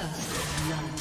First love.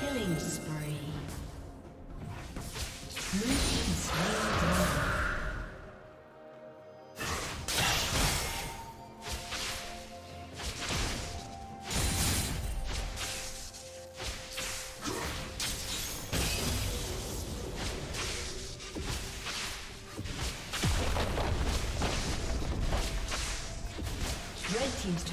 Killing spree. Team's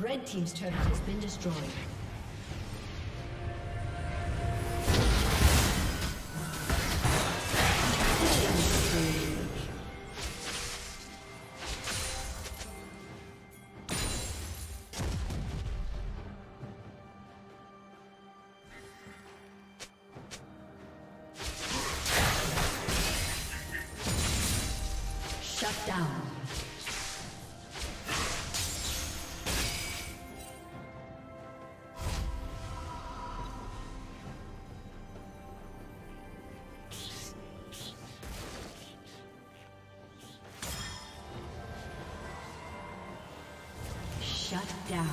Red team's turret has been destroyed. Shut down. Shut down.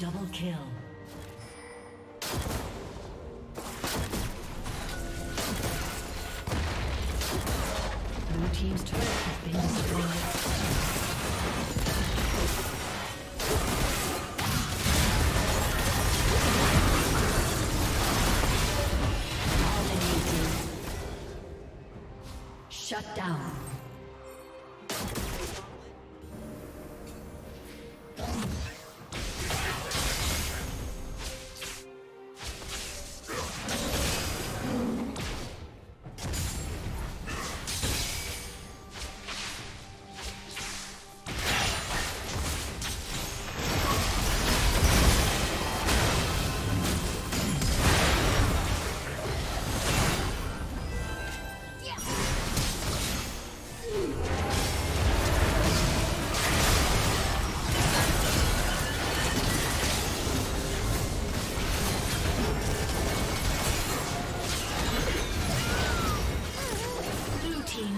Double kill. Blue team's turret has been destroyed. Shut down.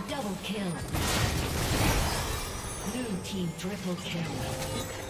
Double kill. Blue team triple kill.